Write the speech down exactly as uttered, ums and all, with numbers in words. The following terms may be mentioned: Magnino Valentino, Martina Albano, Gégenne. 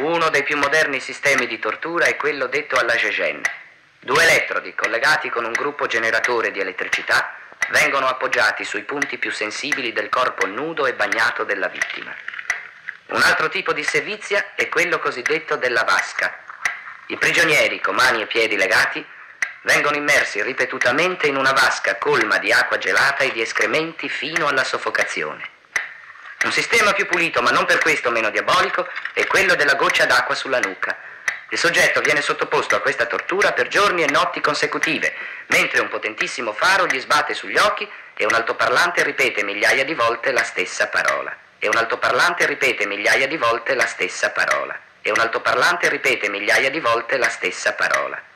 Uno dei più moderni sistemi di tortura è quello detto alla Gégenne. Due elettrodi collegati con un gruppo generatore di elettricità vengono appoggiati sui punti più sensibili del corpo nudo e bagnato della vittima. Un altro tipo di sevizia è quello cosiddetto della vasca. I prigionieri con mani e piedi legati vengono immersi ripetutamente in una vasca colma di acqua gelata e di escrementi fino alla soffocazione. Un sistema più pulito, ma non per questo meno diabolico, è quello della goccia d'acqua sulla nuca. Il soggetto viene sottoposto a questa tortura per giorni e notti consecutive, mentre un potentissimo faro gli sbatte sugli occhi e un altoparlante ripete migliaia di volte la stessa parola. E un altoparlante ripete migliaia di volte la stessa parola. E un altoparlante ripete migliaia di volte la stessa parola.